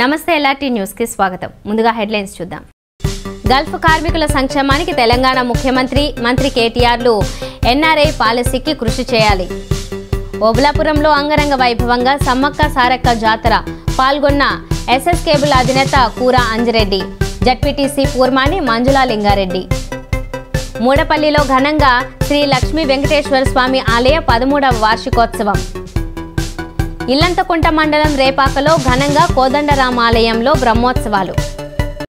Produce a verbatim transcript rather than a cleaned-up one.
నమస్తే LRT news కి స్వాగతం. ముందుగా హెడ్లైన్స్ చూద్దాం. గల్ఫ్ కార్మికుల సంక్షేమానికి తెలంగాణ ముఖ్యమంత్రి మంత్రి కేటీఆర్లు ఎన్ఆర్ఐ పాలసీకి కృషి చేయాలి. ఓబులాపురంలో అంగరంగ వైభవంగా సమ్మక్క సారక్క జాతర పాల్గొన్న ఎస్ఎస్ కేబుల్ అధినేత కూర అంజరెడ్డి, జెడ్పీటీసీ పూర్మాని మంజుల లింగారెడ్డి. మూడపల్లిలో ఘనంగా శ్రీ లక్ష్మీ వెంకటేశ్వర స్వామి ఆలయ పదమూడవ వార్షికోత్సవం. ఇల్లంతకుంట మండలం రేపాకలో ఘనంగా కోదండరామాలయంలో బ్రహ్మోత్సవాలు.